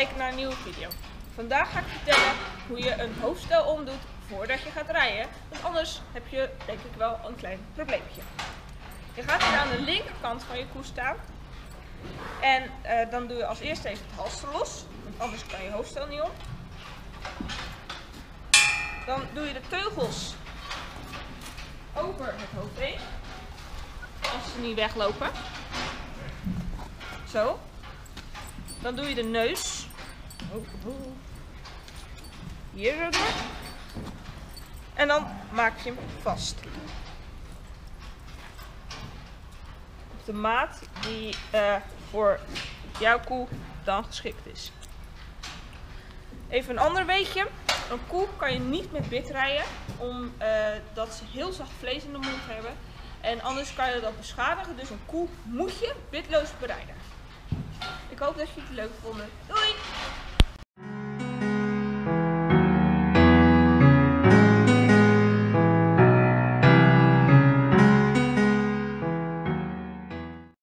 kijken naar een nieuwe video. Vandaag ga ik vertellen hoe je een hoofdstel omdoet voordat je gaat rijden, want anders heb je denk ik wel een klein probleempje. Je gaat hier aan de linkerkant van je koe staan en dan doe je als eerste even het halster los, want anders kan je hoofdstel niet om. Dan doe je de teugels over het hoofd heen, als ze niet weglopen. Zo. Dan doe je de neus. Hier zo door. En dan maak je hem vast. Op de maat die voor jouw koe dan geschikt is. Even een ander weetje. Een koe kan je niet met bit rijden, omdat ze heel zacht vlees in de mond hebben. En anders kan je dat beschadigen, dus een koe moet je bitloos bereiden. Ik hoop dat jullie het leuk vonden. Doei!